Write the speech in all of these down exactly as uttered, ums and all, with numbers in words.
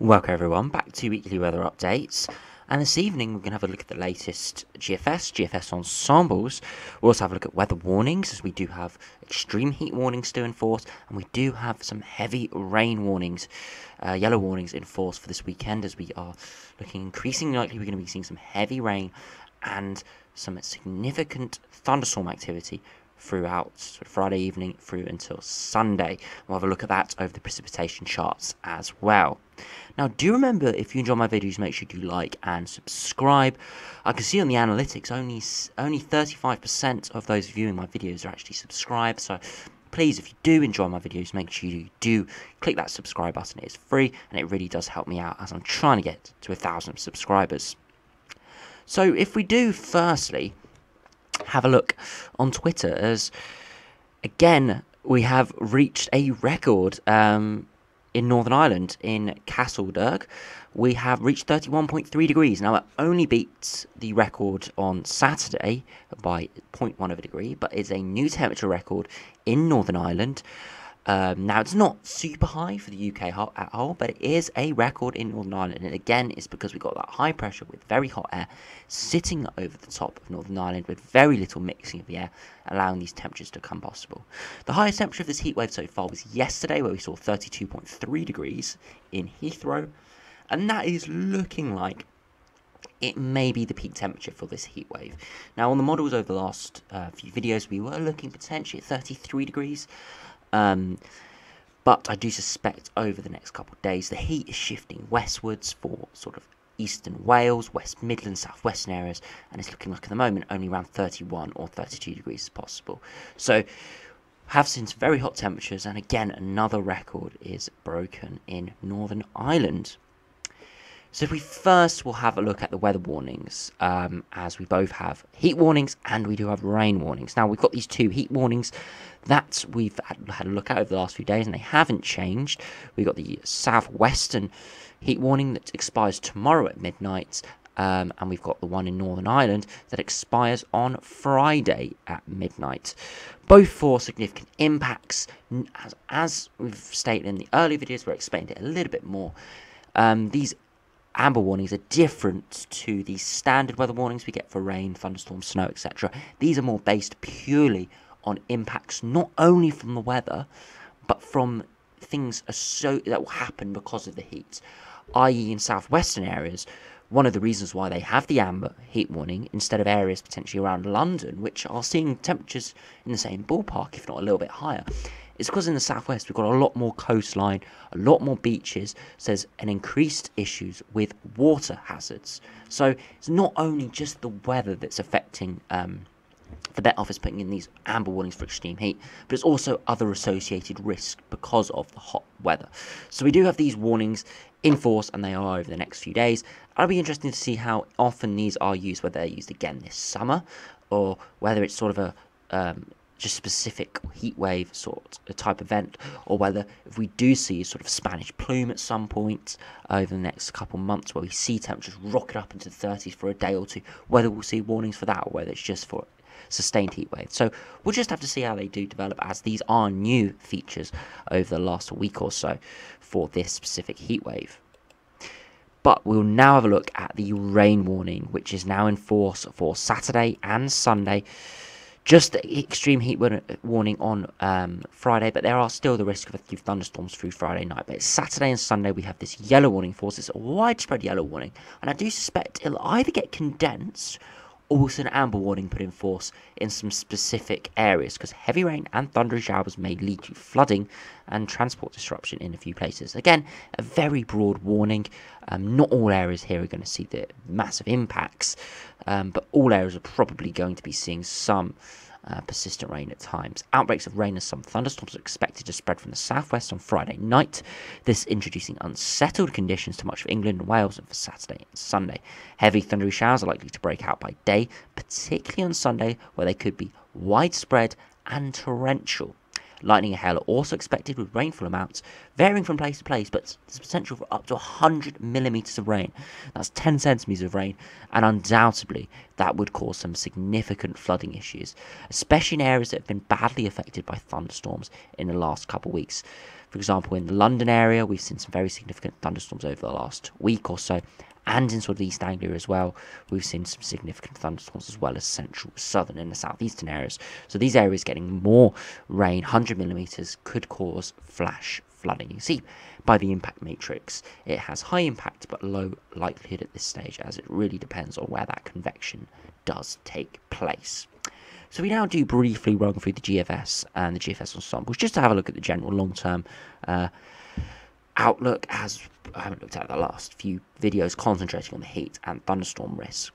Welcome everyone, back to weekly weather updates, and this evening we're going to have a look at the latest G F S, G F S ensembles. We'll also have a look at weather warnings, as we do have extreme heat warnings still in force, and we do have some heavy rain warnings, uh, yellow warnings in force for this weekend, as we are looking increasingly likely we're going to be seeing some heavy rain and some significant thunderstorm activity throughout Friday evening through until Sunday. We'll have a look at that over the precipitation charts as well. Now, do remember, if you enjoy my videos, make sure you like and subscribe. I can see on the analytics only only thirty-five percent of those viewing my videos are actually subscribed, so please, if you do enjoy my videos, make sure you do click that subscribe button. It is free and it really does help me out as I'm trying to get to a thousand subscribers. So if we do firstly have a look on Twitter, as again we have reached a record um, in Northern Ireland, in Castlederg. We have reached thirty-one point three degrees. Now, it only beats the record on Saturday by zero point one of a degree, but it's a new temperature record in Northern Ireland. Um, now, it's not super high for the U K at all, but it is a record in Northern Ireland. And again, it's because we've got that high pressure with very hot air sitting over the top of Northern Ireland with very little mixing of the air, allowing these temperatures to come possible. The highest temperature of this heatwave so far was yesterday, where we saw thirty-two point three degrees in Heathrow. And that is looking like it may be the peak temperature for this heatwave. Now, on the models over the last uh, few videos, we were looking potentially at thirty-three degrees. Um, but I do suspect over the next couple of days the heat is shifting westwards for sort of eastern Wales, West Midlands, southwestern areas, and it's looking like at the moment only around thirty-one or thirty-two degrees is possible. So have seen some very hot temperatures, and again another record is broken in Northern Ireland. So if we first will have a look at the weather warnings, um, as we both have heat warnings and we do have rain warnings. Now, we've got these two heat warnings that we've had a look at over the last few days, and they haven't changed. We've got the southwestern heat warning that expires tomorrow at midnight, um, and we've got the one in Northern Ireland that expires on Friday at midnight. Both for significant impacts. As, as we've stated in the earlier videos, we'll explain it a little bit more. Um, these amber warnings are different to the standard weather warnings we get for rain, thunderstorm, snow, et cetera. These are more based purely on impacts, not only from the weather, but from things so that will happen because of the heat, that is in southwestern areas. One of the reasons why they have the amber heat warning instead of areas potentially around London, which are seeing temperatures in the same ballpark, if not a little bit higher, it's because in the southwest we've got a lot more coastline, a lot more beaches, so there's an increased issues with water hazards. So it's not only just the weather that's affecting um, the Met Office putting in these amber warnings for extreme heat, but it's also other associated risk because of the hot weather. So we do have these warnings in force, and they are over the next few days. It'll be interesting to see how often these are used, whether they're used again this summer, or whether it's sort of a um, just specific heat wave sort of type event, or whether if we do see sort of Spanish plume at some point over the next couple months where we see temperatures rocket up into the thirties for a day or two, whether we'll see warnings for that or whether it's just for sustained heat wave. So we'll just have to see how they do develop, as these are new features over the last week or so for this specific heat wave. But we'll now have a look at the rain warning, which is now in force for Saturday and Sunday. Just the extreme heat warning on um, Friday, but there are still the risk of a few thunderstorms through Friday night. But it's Saturday and Sunday we have this yellow warning for us. It's a widespread yellow warning, and I do suspect it'll either get condensed or we'll see an amber warning put in force in some specific areas, because heavy rain and thunderous showers may lead to flooding and transport disruption in a few places. Again, a very broad warning. Um, not all areas here are going to see the massive impacts, um, but all areas are probably going to be seeing some uh, persistent rain at times. Outbreaks of rain and some thunderstorms are expected to spread from the southwest on Friday night, this introducing unsettled conditions to much of England and Wales, and for Saturday and Sunday. Heavy thundery showers are likely to break out by day, particularly on Sunday, where they could be widespread and torrential. Lightning and hail are also expected with rainfall amounts varying from place to place, but there's potential for up to one hundred millimetres of rain. That's ten centimetres of rain, and undoubtedly that would cause some significant flooding issues, especially in areas that have been badly affected by thunderstorms in the last couple of weeks. For example, in the London area, we've seen some very significant thunderstorms over the last week or so, and in sort of East Anglia as well, we've seen some significant thunderstorms, as well as central, southern and the southeastern areas. So these areas getting more rain, one hundred millimetres, could cause flash flooding. You can see by the impact matrix, it has high impact but low likelihood at this stage, as it really depends on where that convection does take place. So we now do briefly run through the G F S and the G F S ensembles, just to have a look at the general long-term uh, outlook, as I haven't looked at the last few videos concentrating on the heat and thunderstorm risk.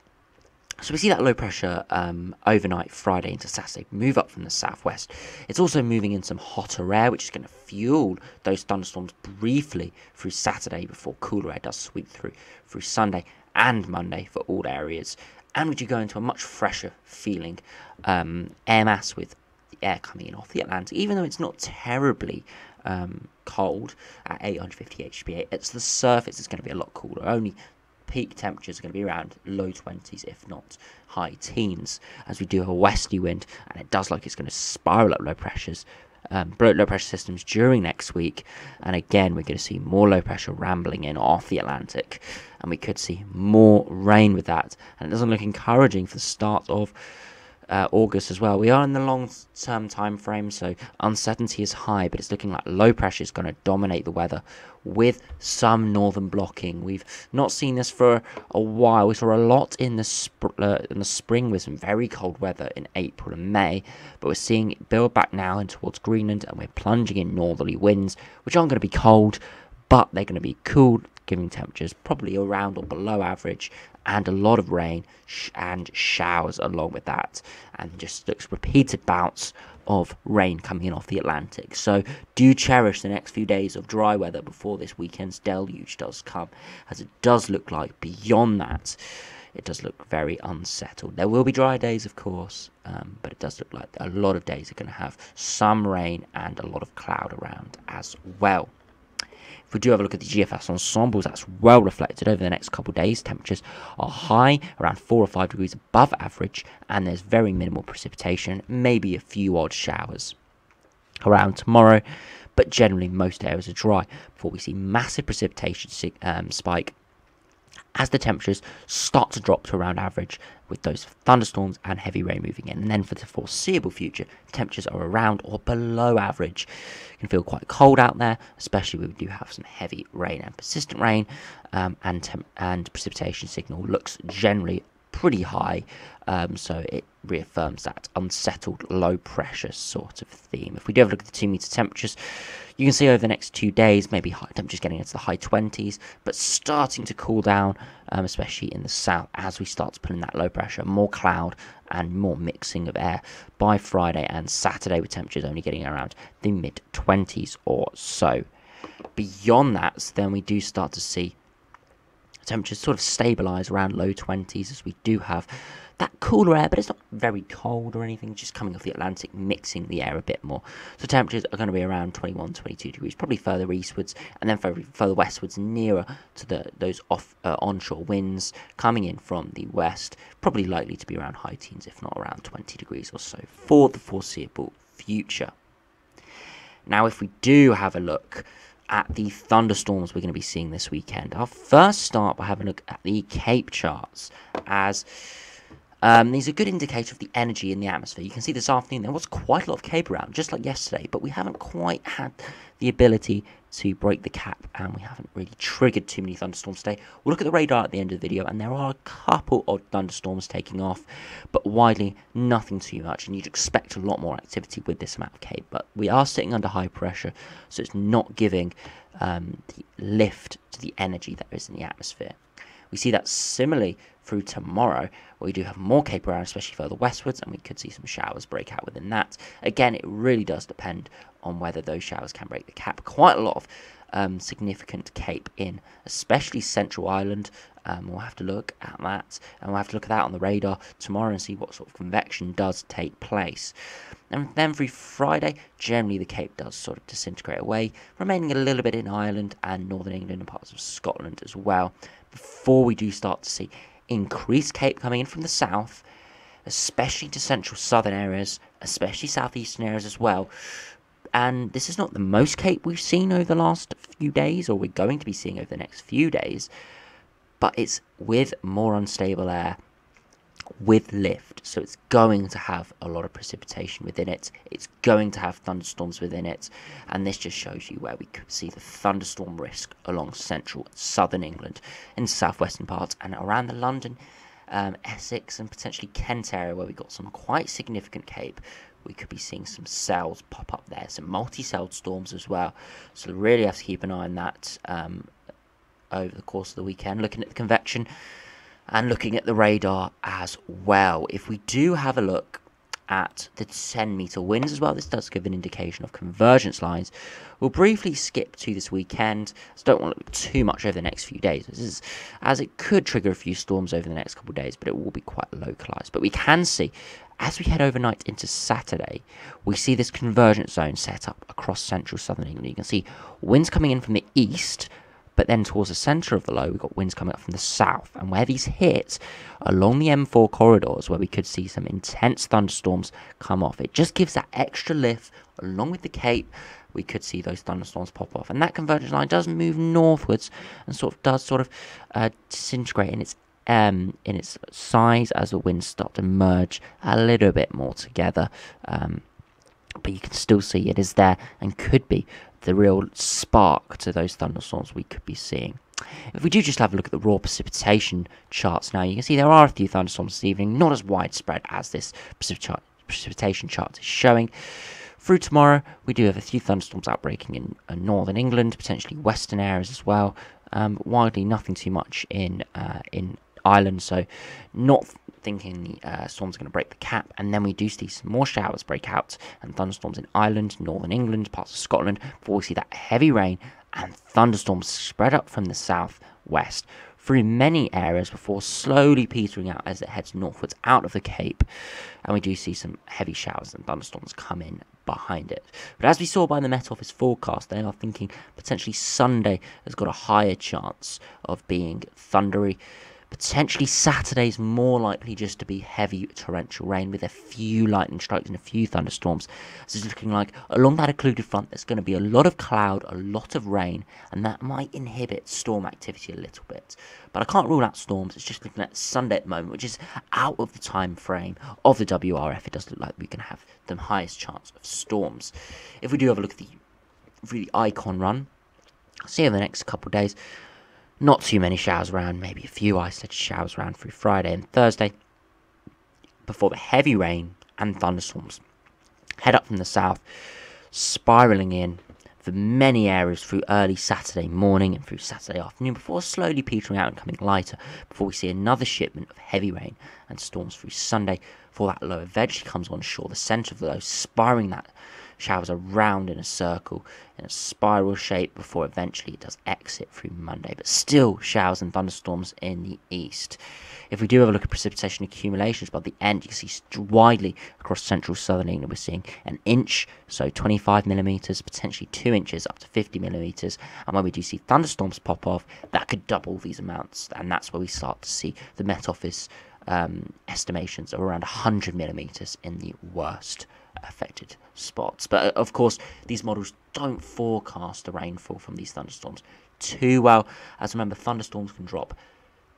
So we see that low pressure um, overnight Friday into Saturday move up from the southwest. It's also moving in some hotter air, which is going to fuel those thunderstorms briefly through Saturday before cooler air does sweep through through Sunday and Monday for all areas. And would you go into a much fresher feeling um, air mass with the air coming in off the Atlantic, even though it's not terribly um, cold at eight hundred fifty H P A. It's the surface that's going to be a lot cooler. Only peak temperatures are going to be around low twenties, if not high teens, as we do have a westerly wind, and it does like it's going to spiral up low pressures, um, blow low pressure systems during next week, and again we're going to see more low pressure rambling in off the Atlantic, and we could see more rain with that, and it doesn't look encouraging for the start of Uh, August as well. We are in the long-term time frame, so uncertainty is high, but it's looking like low pressure is going to dominate the weather with some northern blocking. We've not seen this for a while. We saw a lot in the, sp uh, in the spring with some very cold weather in April and May, but we're seeing it build back now in towards Greenland, and we're plunging in northerly winds, which aren't going to be cold, but they're going to be cool, giving temperatures probably around or below average, and a lot of rain sh and showers along with that, and just looks repeated bouts of rain coming in off the Atlantic. So do cherish the next few days of dry weather before this weekend's deluge does come, as it does look like beyond that it does look very unsettled. There will be dry days, of course, um, but it does look like a lot of days are going to have some rain and a lot of cloud around as well. If we do have a look at the G F S ensembles, that's well reflected over the next couple of days. Temperatures are high, around four or five degrees above average, and there's very minimal precipitation, maybe a few odd showers around tomorrow, but generally most areas are dry before we see massive precipitation um, spike as the temperatures start to drop to around average with those thunderstorms and heavy rain moving in. And then for the foreseeable future, temperatures are around or below average. It can feel quite cold out there, especially when we do have some heavy rain and persistent rain, um, and, temp and precipitation signal looks generally pretty high, um, so it reaffirms that unsettled low pressure sort of theme. If we do have a look at the two meter temperatures, you can see over the next two days maybe high temperatures getting into the high twenties, but starting to cool down, um, especially in the south, as we start to put in that low pressure, more cloud and more mixing of air by Friday and Saturday, with temperatures only getting around the mid twenties or so. Beyond that, then we do start to see temperatures sort of stabilise around low twenties, as we do have that cooler air, but it's not very cold or anything, just coming off the Atlantic, mixing the air a bit more. So temperatures are going to be around twenty-one, twenty-two degrees, probably further eastwards, and then further westwards, nearer to the those off uh, onshore winds coming in from the west, probably likely to be around high teens, if not around twenty degrees or so for the foreseeable future. Now, if we do have a look at the thunderstorms we're going to be seeing this weekend, I'll first start by having a look at the CAPE charts, as um, these are a good indicator of the energy in the atmosphere. You can see this afternoon there was quite a lot of CAPE around, just like yesterday, but we haven't quite had the ability to break the cap, and we haven't really triggered too many thunderstorms today. We'll look at the radar at the end of the video, and there are a couple of thunderstorms taking off, but widely nothing too much, and you'd expect a lot more activity with this amount of CAPE, but we are sitting under high pressure, so it's not giving um, the lift to the energy that is in the atmosphere. We see that similarly through tomorrow, where we do have more CAPE around, especially further westwards, and we could see some showers break out within that. Again, it really does depend on whether those showers can break the cap. Quite a lot of um, significant CAPE in, especially Central Island. Um, we'll have to look at that, and we'll have to look at that on the radar tomorrow and see what sort of convection does take place. And then through Friday, generally the CAPE does sort of disintegrate away, remaining a little bit in Ireland and northern England and parts of Scotland as well, before we do start to see increased CAPE coming in from the south, especially to central southern areas, especially southeastern areas as well. And this is not the most CAPE we've seen over the last few days, or we're going to be seeing over the next few days, but it's with more unstable air, with lift, so it's going to have a lot of precipitation within it, it's going to have thunderstorms within it, and this just shows you where we could see the thunderstorm risk along central and southern England, in southwestern parts, and around the London, um, Essex, and potentially Kent area, where we got some quite significant CAPE. We could be seeing some cells pop up there, some multi-celled storms as well, so we really have to keep an eye on that um, over the course of the weekend, looking at the convection and looking at the radar as well. If we do have a look at the ten meter winds as well, this does give an indication of convergence lines. We'll briefly skip to this weekend, so don't want to look too much over the next few days. This is as it could trigger a few storms over the next couple of days, but it will be quite localized. But we can see as we head overnight into Saturday, we see this convergence zone set up across central southern England. You can see winds coming in from the east, but then towards the centre of the low, we've got winds coming up from the south. And where these hit, along the M four corridors, where we could see some intense thunderstorms come off. It just gives that extra lift, along with the CAPE, we could see those thunderstorms pop off. And that convergence line does move northwards, and sort of does sort of uh, disintegrate in its, um, in its size as the winds start to merge a little bit more together. Um, but you can still see it is there, and could be the real spark to those thunderstorms we could be seeing. If we do just have a look at the raw precipitation charts now, you can see there are a few thunderstorms this evening, not as widespread as this precipitation chart is showing. Through tomorrow, we do have a few thunderstorms outbreaking in uh, northern England, potentially western areas as well, um, but widely nothing too much in, uh, in Ireland, so not thinking the uh, storms are going to break the cap. And then we do see some more showers break out and thunderstorms in Ireland, northern England, parts of Scotland, before we see that heavy rain and thunderstorms spread up from the southwest through many areas before slowly petering out as it heads northwards out of the CAPE, and we do see some heavy showers and thunderstorms come in behind it. But as we saw by the Met Office forecast, they are thinking potentially Sunday has got a higher chance of being thundery. Potentially Saturday's more likely just to be heavy torrential rain with a few lightning strikes and a few thunderstorms. So it's looking like along that occluded front there's going to be a lot of cloud, a lot of rain, and that might inhibit storm activity a little bit. But I can't rule out storms, it's just looking at Sunday at the moment, which is out of the time frame of the W R F. It does look like we can have the highest chance of storms. If we do have a look at the, the ICON run, I'll see you in the next couple of days. Not too many showers around, maybe a few isolated showers around through Friday and Thursday, before the heavy rain and thunderstorms head up from the south, spiralling in for many areas through early Saturday morning and through Saturday afternoon, before slowly petering out and coming lighter, before we see another shipment of heavy rain and storms through Sunday, before that low eventually comes on shore, the centre of the low, spiraling that showers around in a circle, in a spiral shape, before eventually it does exit through Monday. But still showers and thunderstorms in the east. If we do have a look at precipitation accumulations by the end, you can see widely across central southern England we're seeing an inch, so twenty-five millimetres, potentially two inches, up to fifty millimetres. And when we do see thunderstorms pop off, that could double these amounts, and that's where we start to see the Met Office um, estimations of around one hundred millimetres in the worst affected spots. But of course these models don't forecast the rainfall from these thunderstorms too well, as remember thunderstorms can drop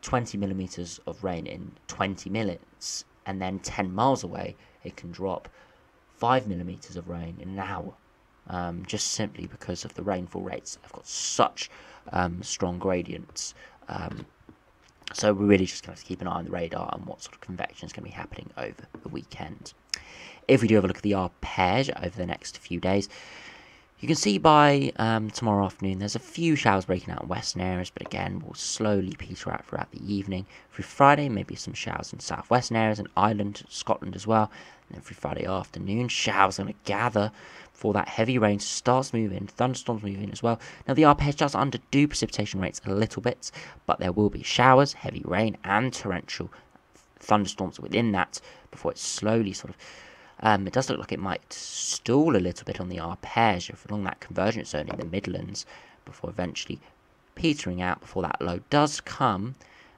twenty millimeters of rain in twenty minutes, and then ten miles away it can drop five millimeters of rain in an hour, um, just simply because of the rainfall rates have got such um, strong gradients. um, So we're really just going to have to keep an eye on the radar and what sort of convection is going to be happening over the weekend. If we do have a look at the Arpège over the next few days, You can see by um, tomorrow afternoon there's a few showers breaking out in western areas, but again will slowly peter out throughout the evening. Through Friday, maybe some showers in southwestern areas and Ireland, Scotland as well. And then through Friday afternoon, showers are going to gather before that heavy rain starts moving, thunderstorms moving as well. Now the Arpège does underdo precipitation rates a little bit, but there will be showers, heavy rain and torrential thunderstorms within that before it slowly sort of Um, it does look like it might stall a little bit on the Arpège along that convergence zone in the Midlands before eventually petering out before that low does come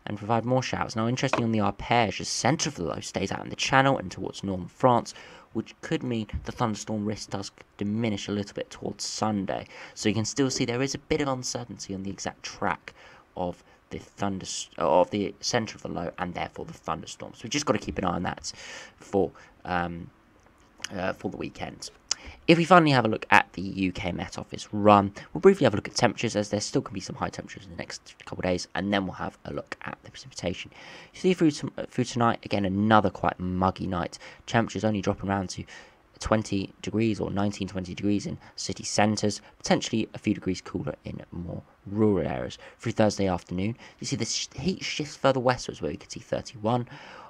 and provide more showers. Now, interestingly on the Arpège, the centre of the low stays out in the channel and towards northern France, which could mean the thunderstorm risk does diminish a little bit towards Sunday. So you can still see there is a bit of uncertainty on the exact track of the thunder of the centre of the low and therefore the thunderstorms. So we've just got to keep an eye on that for... Um, Uh, for the weekend. If we finally have a look at the U K Met Office run, we'll briefly have a look at temperatures, as there still can be some high temperatures in the next couple of days, and then we'll have a look at the precipitation. You see through, to, through tonight, again another quite muggy night. Temperatures only dropping around to twenty degrees or nineteen, twenty degrees in city centres, potentially a few degrees cooler in more rural areas. Through Thursday afternoon, you see the heat shifts further westwards where we could see thirty-one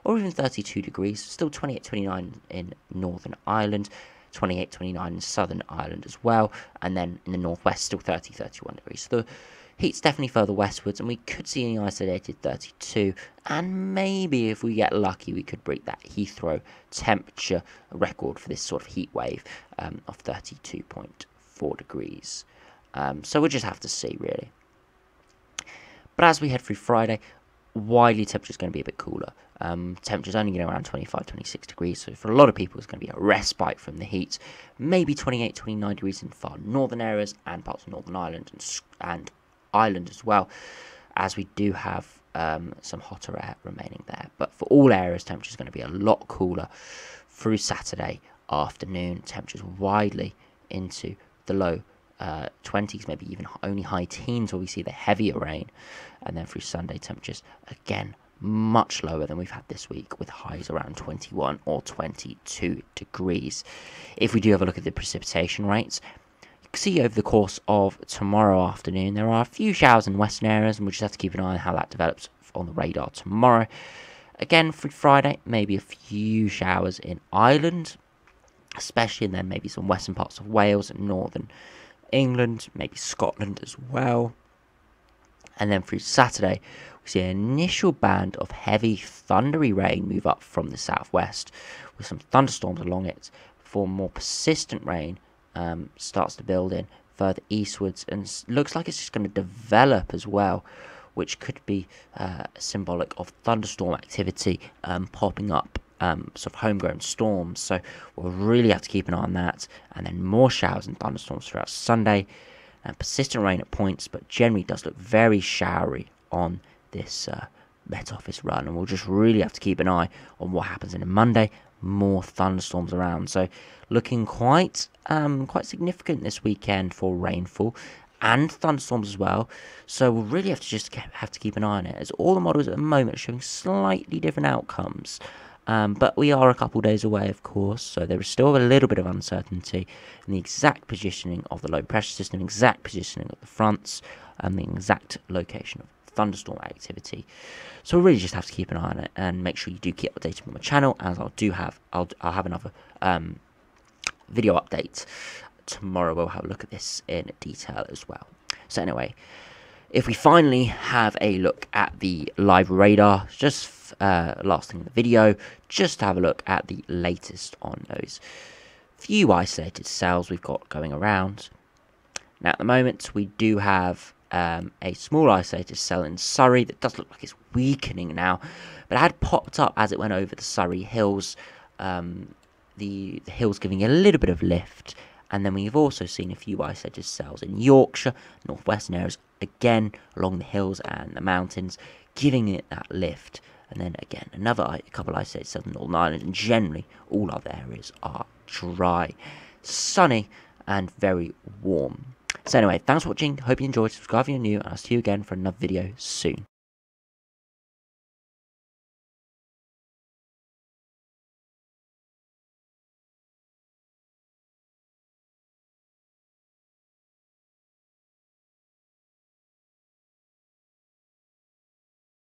or even thirty-two degrees, still twenty-eight, twenty-nine in Northern Ireland, twenty-eight, twenty-nine in Southern Ireland as well, and then in the northwest still thirty, thirty-one degrees. So the heat's definitely further westwards, and we could see an isolated thirty-two, and maybe if we get lucky we could break that Heathrow temperature record for this sort of heat wave um, of thirty-two point four degrees. Um, so we'll just have to see really. But as we head through Friday, widely temperature's going to be a bit cooler. Um, temperature's only going around twenty-five, twenty-six degrees, so for a lot of people it's going to be a respite from the heat. Maybe twenty-eight, twenty-nine degrees in far northern areas and parts of Northern Ireland and, and Ireland as well, as we do have um, some hotter air remaining there. But for all areas, temperature's going to be a lot cooler through Saturday afternoon. Temperatures widely into the low Uh, twenties, maybe even only high teens where we see the heavier rain, and then through Sunday temperatures again much lower than we've had this week, with highs around twenty-one or twenty-two degrees. If we do have a look at the precipitation rates, you can see over the course of tomorrow afternoon there are a few showers in western areas, and we'll just have to keep an eye on how that develops on the radar tomorrow. Again through Friday, maybe a few showers in Ireland especially, and then maybe some western parts of Wales and northern England, maybe Scotland as well. And then through Saturday we see an initial band of heavy thundery rain move up from the southwest with some thunderstorms along it before more persistent rain um, starts to build in further eastwards, and looks like it's just going to develop as well, which could be uh, symbolic of thunderstorm activity um, popping up, Um, sort of homegrown storms. So we'll really have to keep an eye on that, and then more showers and thunderstorms throughout Sunday, and persistent rain at points, but generally does look very showery on this uh, Met Office run, and we'll just really have to keep an eye on what happens in a Monday. More thunderstorms around, so looking quite um, quite significant this weekend for rainfall and thunderstorms as well. So we'll really have to just have to keep an eye on it, as all the models at the moment are showing slightly different outcomes. Um, but we are a couple days away, of course, so there is still a little bit of uncertainty in the exact positioning of the low pressure system, exact positioning of the fronts, and the exact location of thunderstorm activity. So we really just have to keep an eye on it, and make sure you do keep updated on my channel, as I'll do have I'll I'll have another um, video update tomorrow. We'll have a look at this in detail as well. So anyway, if we finally have a look at the live radar, just uh, last thing in the video, just have a look at the latest on those few isolated cells we've got going around. Now at the moment we do have um, a small isolated cell in Surrey that does look like it's weakening now, but it had popped up as it went over the Surrey hills, um, the, the hills giving a little bit of lift. And then we've also seen a few isolated cells in Yorkshire, northwestern areas, again along the hills and the mountains, giving it that lift. And then again, another couple of isolated cells in Northern Ireland, and generally all other areas are dry, sunny and very warm. So anyway, thanks for watching, hope you enjoyed, subscribe if you're new, and I'll see you again for another video soon.